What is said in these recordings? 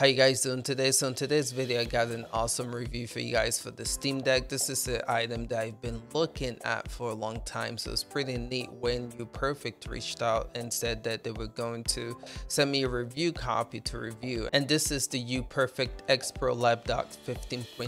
How you guys doing today? So in today's video I got an awesome review for you guys for the Steam Deck. This is an item that I've been looking at for a long time, so it's pretty neat when UPERFECT reached out and said that they were going to send me a review copy to review. And this is the UPERFECT X Pro Laptop 15.6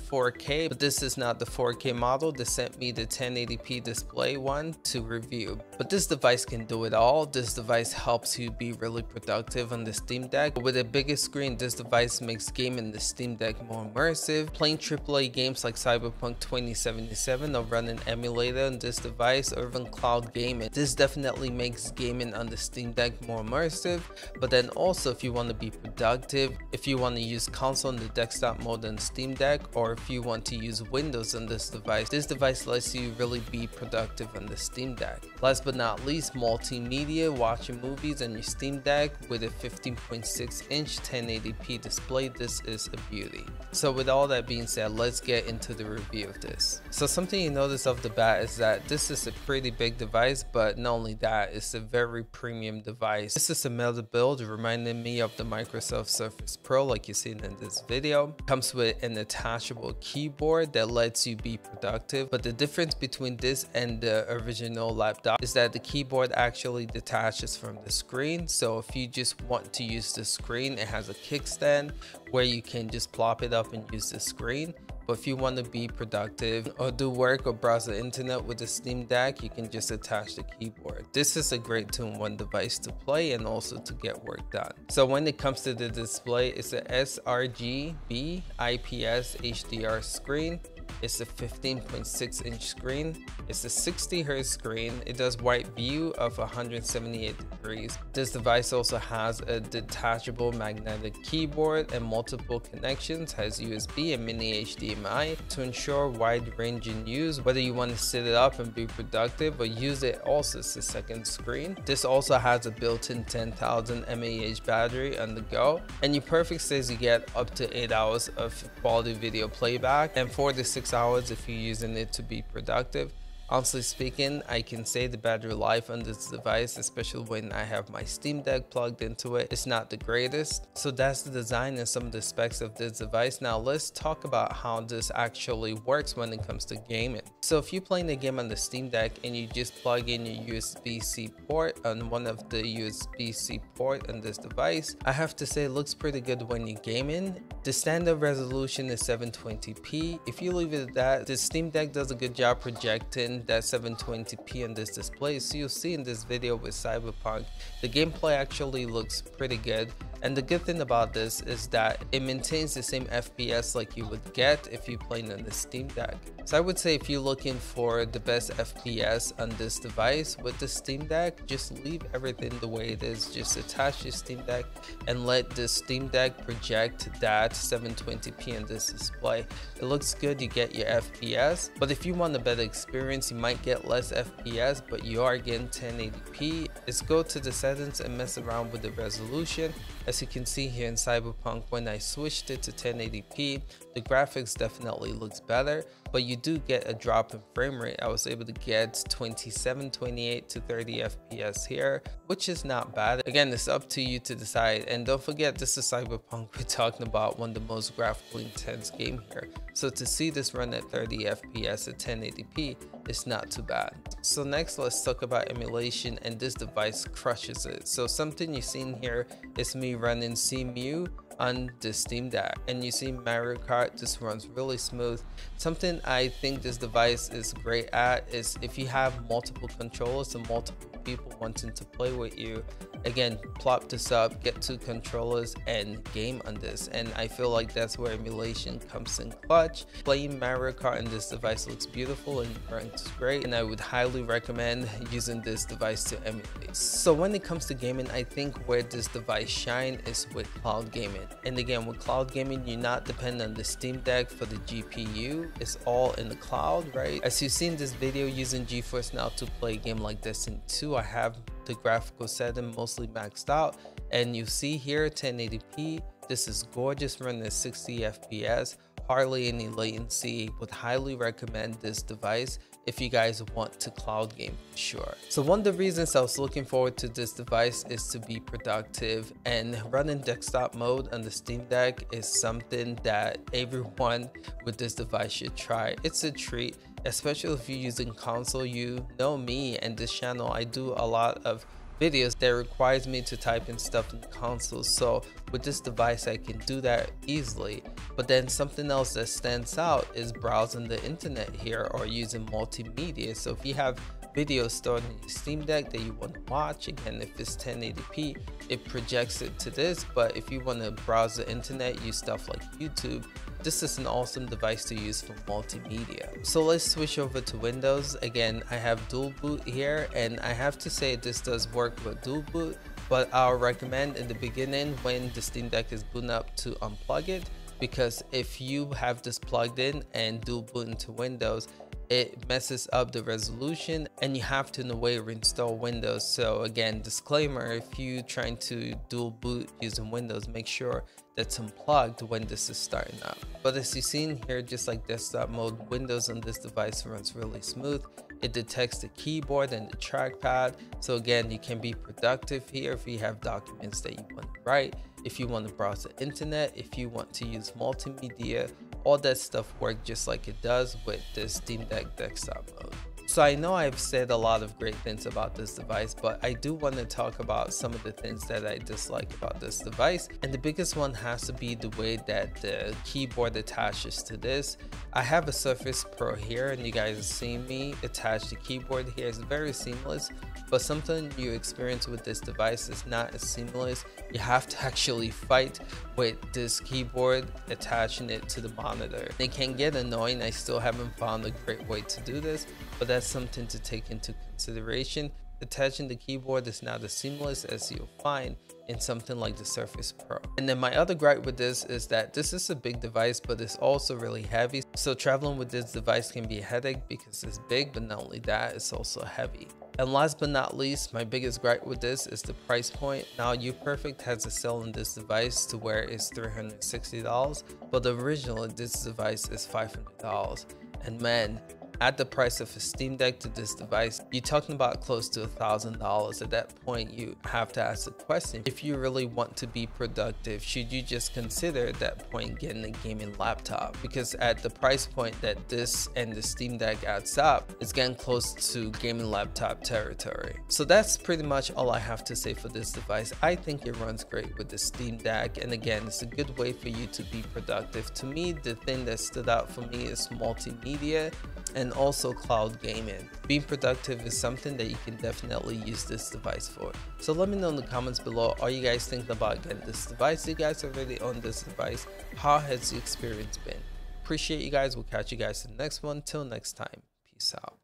4K, but this is not the 4K model. They sent me the 1080p display one to review. But this device can do it all. This device helps you be really productive on the Steam Deck. With a bigger screen, this device makes gaming the Steam Deck more immersive. Playing AAA games like Cyberpunk 2077 or running an emulator on this device, or even cloud gaming. This definitely makes gaming on the Steam Deck more immersive. But then also, if you want to be productive, if you want to use console on the desktop mode on Steam Deck, or if you want to use Windows on this device lets you really be productive on the Steam Deck. Last but not least, multimedia, watching movies on your Steam Deck with a 15.6 inch 1080p display. This is a beauty. So with all that being said, let's get into the review of this. So something you notice off the bat is that this is a pretty big device, but not only that, it's a very premium device. This is a metal build, reminding me of the Microsoft Surface Pro like you seen in this video. Comes with an attachable keyboard that lets you be productive, but the difference between this and the original laptop is that the keyboard actually detaches from the screen. So if you just want to use the screen, it has a kickstand where you can just plop it up and use the screen. But if you want to be productive or do work or browse the internet with the Steam Deck, you can just attach the keyboard. This is a great 2-in-1 device to play and also to get work done. So when it comes to the display, it's a sRGB IPS HDR screen. It's a 15.6 inch screen. It's a 60 hertz screen. It does wide view of 178 degrees. This device also has a detachable magnetic keyboard and multiple connections, has USB and mini HDMI to ensure wide ranging use, whether you want to sit it up and be productive or use it also as a second screen. This also has a built-in 10,000 mAh battery on the go. And UPERFECT says you get up to 8 hours of quality video playback and 4 to 6 hours if you're using it to be productive. Honestly speaking, I can say the battery life on this device, especially when I have my Steam Deck plugged into it, is not the greatest. So that's the design and some of the specs of this device. Now let's talk about how this actually works when it comes to gaming. So if you're playing a game on the Steam Deck and you just plug in your USB-C port on one of the USB-C port on this device, I have to say it looks pretty good when you're gaming. The standard resolution is 720p. If you leave it at that, the Steam Deck does a good job projecting that 720p on this display. So you'll see in this video with Cyberpunk, the gameplay actually looks pretty good. And the good thing about this is that it maintains the same FPS like you would get if you're playing on the Steam Deck. So I would say if you're looking for the best FPS on this device with the Steam Deck, just leave everything the way it is. Just attach your Steam Deck and let the Steam Deck project that 720p on this display. It looks good, you get your FPS, but if you want a better experience, you might get less FPS, but you are getting 1080p. Let's go to the settings and mess around with the resolution. As you can see here in Cyberpunk, when I switched it to 1080p, the graphics definitely looks better, but you do get a drop in frame rate. I was able to get 27, 28 to 30 FPS here, which is not bad. Again, it's up to you to decide. And don't forget, this is Cyberpunk. We're talking about one of the most graphically intense game here. So to see this run at 30 FPS at 1080p, it's not too bad. So next, let's talk about emulation, and this device crushes it. So something you've seen here is me running Cemu on the Steam Deck, and you see Mario Kart. This runs really smooth. Something I think this device is great at is if you have multiple controllers and multiple people wanting to play with you. Again, plop this up, get 2 controllers and game on this, and I feel like that's where emulation comes in clutch. Playing Mario Kart on this device looks beautiful and runs great, and I would highly recommend using this device to emulate. So when it comes to gaming, I think where this device shines is with cloud gaming. And again, with cloud gaming, you're not dependent on the Steam Deck for the GPU. It's all in the cloud, right? As you've seen this video, using GeForce Now to play a game like Destiny 2, I have the graphical setting mostly maxed out, and you see here 1080p. This is gorgeous, running at 60 FPS. hardly any latency. Would highly recommend this device if you guys want to cloud game for sure. So one of the reasons I was looking forward to this device is to be productive, and running desktop mode on the Steam Deck is something that everyone with this device should try. It's a treat, especially if you're using console. You know me and this channel, I do a lot of videos that requires me to type in stuff in the console, so with this device I can do that easily. But then something else that stands out is browsing the internet here or using multimedia. So if you have videos stored in your Steam Deck that you want to watch, again if it's 1080p it projects it to this, but if you want to browse the internet, use stuff like YouTube, this is an awesome device to use for multimedia. So let's switch over to Windows. Again, I have dual boot here, and I have to say this does work with dual boot, but I'll recommend in the beginning when the Steam Deck is booting up to unplug it, because if you have this plugged in and dual boot into Windows, it messes up the resolution and you have to in a way reinstall Windows. So again, disclaimer, if you're trying to dual boot using Windows, make sure that's unplugged when this is starting up. But as you've seen here, just like desktop mode, Windows on this device runs really smooth. It detects the keyboard and the trackpad. So again, you can be productive here if you have documents that you want to write, if you want to browse the internet, if you want to use multimedia. All that stuff works just like it does with the Steam Deck desktop mode. So I know I've said a lot of great things about this device, but I do want to talk about some of the things that I dislike about this device. And the biggest one has to be the way that the keyboard attaches to this. I have a Surface Pro here and you guys have seen me attach the keyboard here. It's very seamless, but something you experience with this device is not as seamless. You have to actually fight with this keyboard, attaching it to the monitor. It can get annoying. I still haven't found a great way to do this, but that's something to take into consideration. Attaching the keyboard is not as seamless as you'll find in something like the Surface Pro. And then my other gripe with this is that this is a big device, but it's also really heavy. So traveling with this device can be a headache because it's big, but not only that, it's also heavy. And last but not least, my biggest gripe with this is the price point. Now UPERFECT has a sale on this device to where it's $360, but originally this device is $500. And man, at the price of a Steam Deck to this device, you're talking about close to $1,000. At that point, you have to ask the question, if you really want to be productive, should you just consider at that point getting a gaming laptop? Because at the price point that this and the Steam Deck adds up, it's getting close to gaming laptop territory. So that's pretty much all I have to say for this device. I think it runs great with the Steam Deck, and again, it's a good way for you to be productive. To me, the thing that stood out for me is multimedia and also cloud gaming. Being productive is something that you can definitely use this device for. So let me know in the comments below, are you guys thinking about getting this device? You guys already own this device. How has the experience been? Appreciate you guys. We'll catch you guys in the next one. Till next time, peace out.